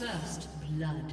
First blood.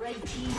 Red team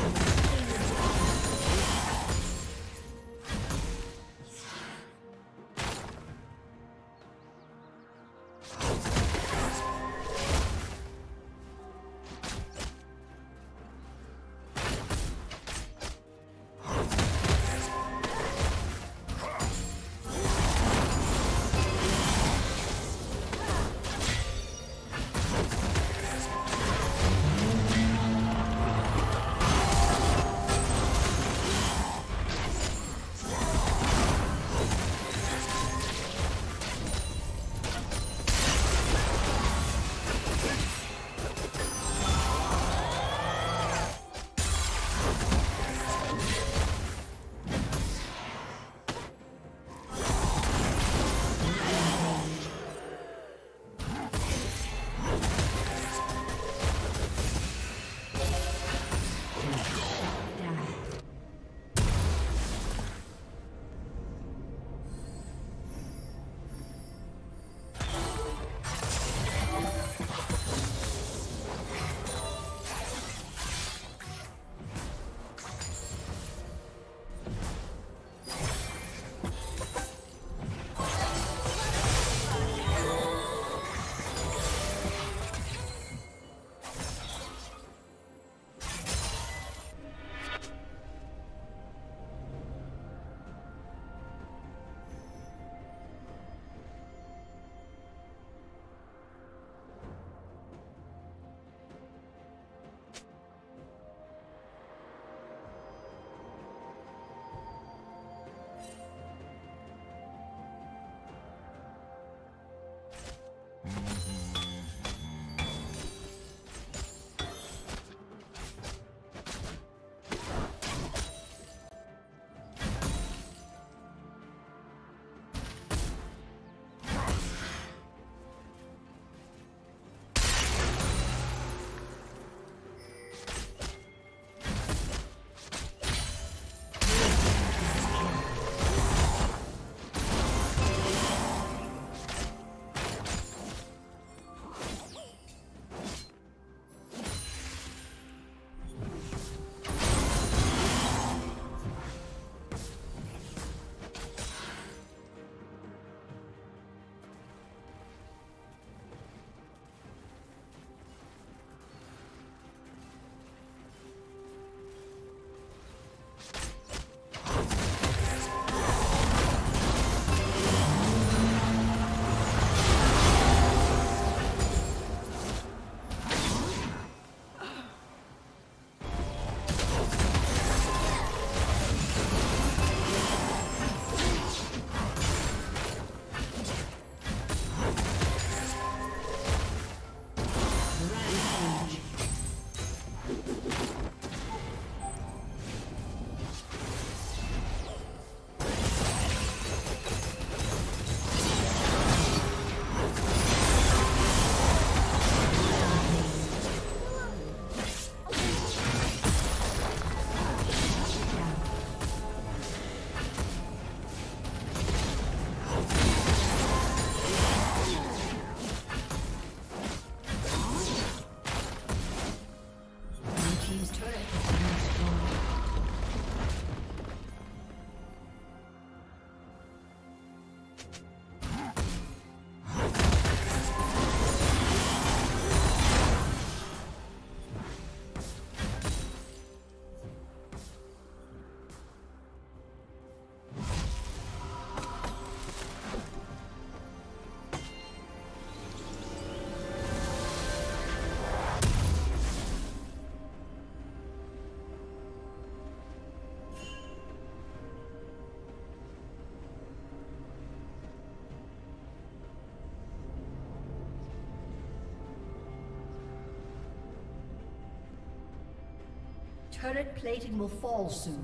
Turret plating will fall soon.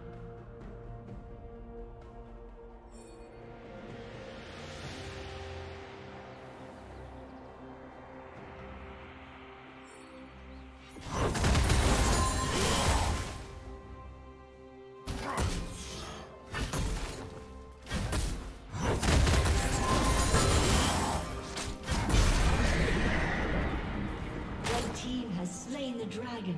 Red team has slain the dragon.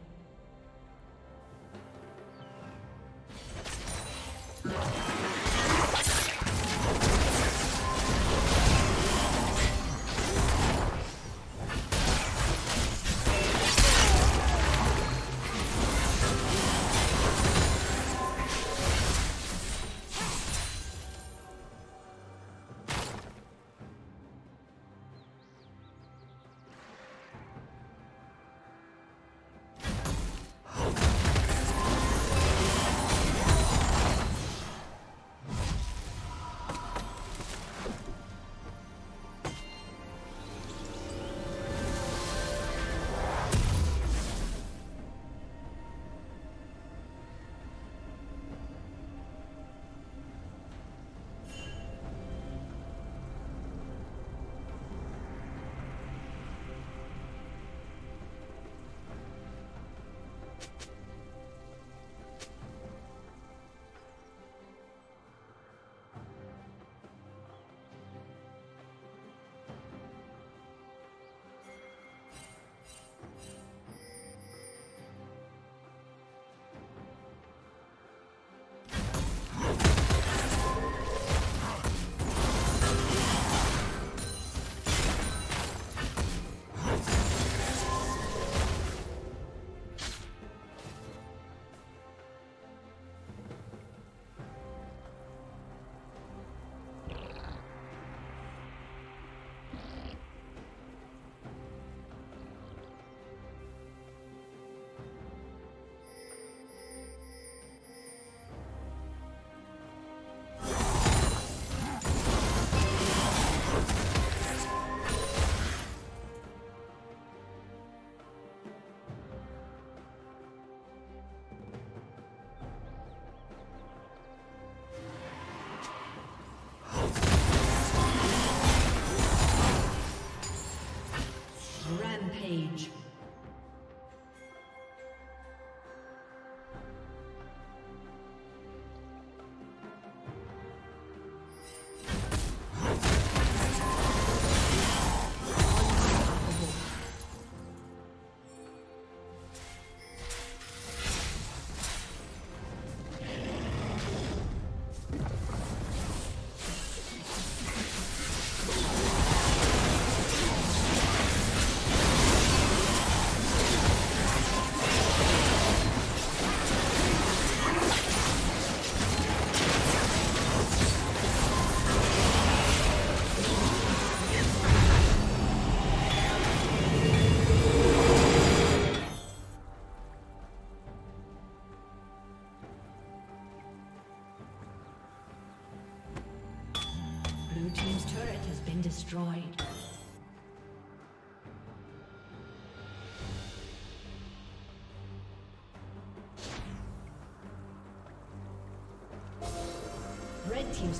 team's turret has been destroyed. Red team's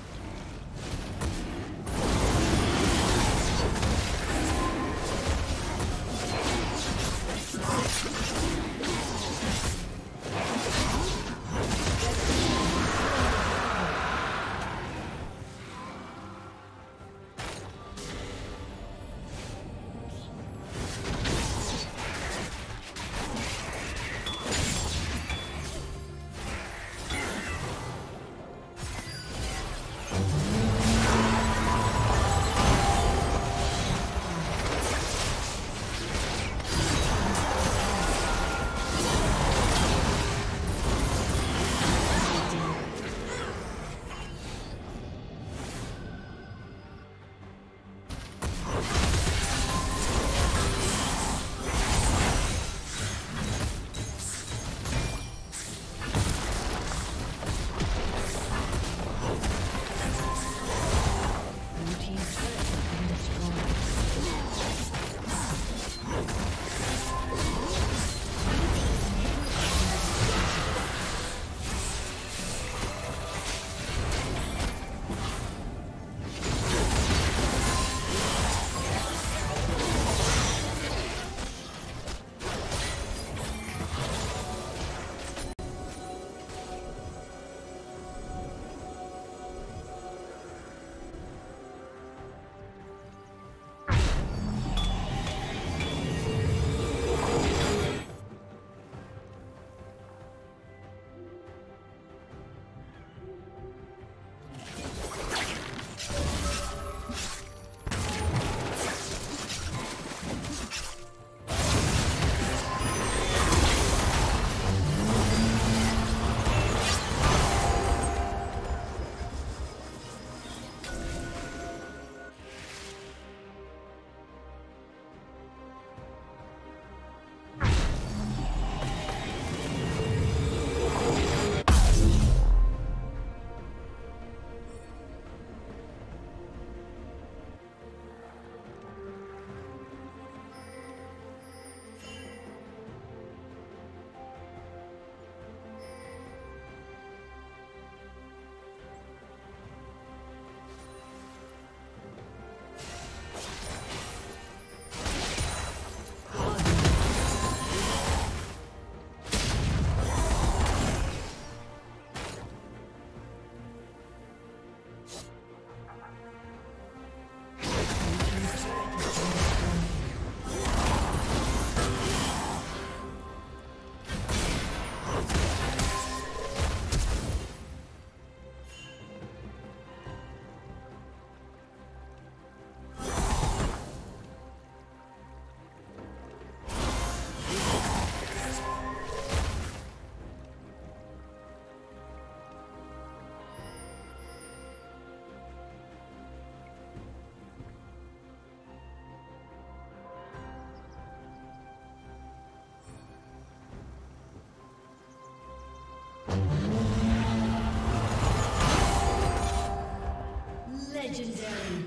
Legendary.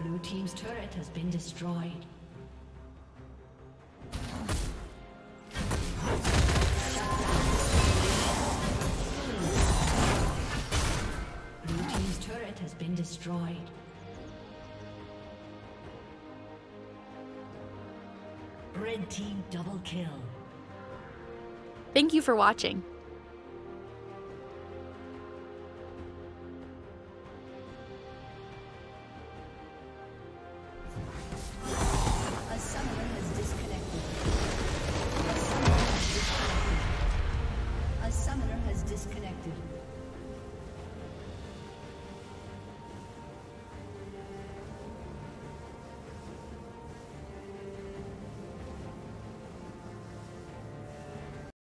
Blue team's turret has been destroyed. Blue team's turret has been destroyed. Red team double kill. Thank you for watching.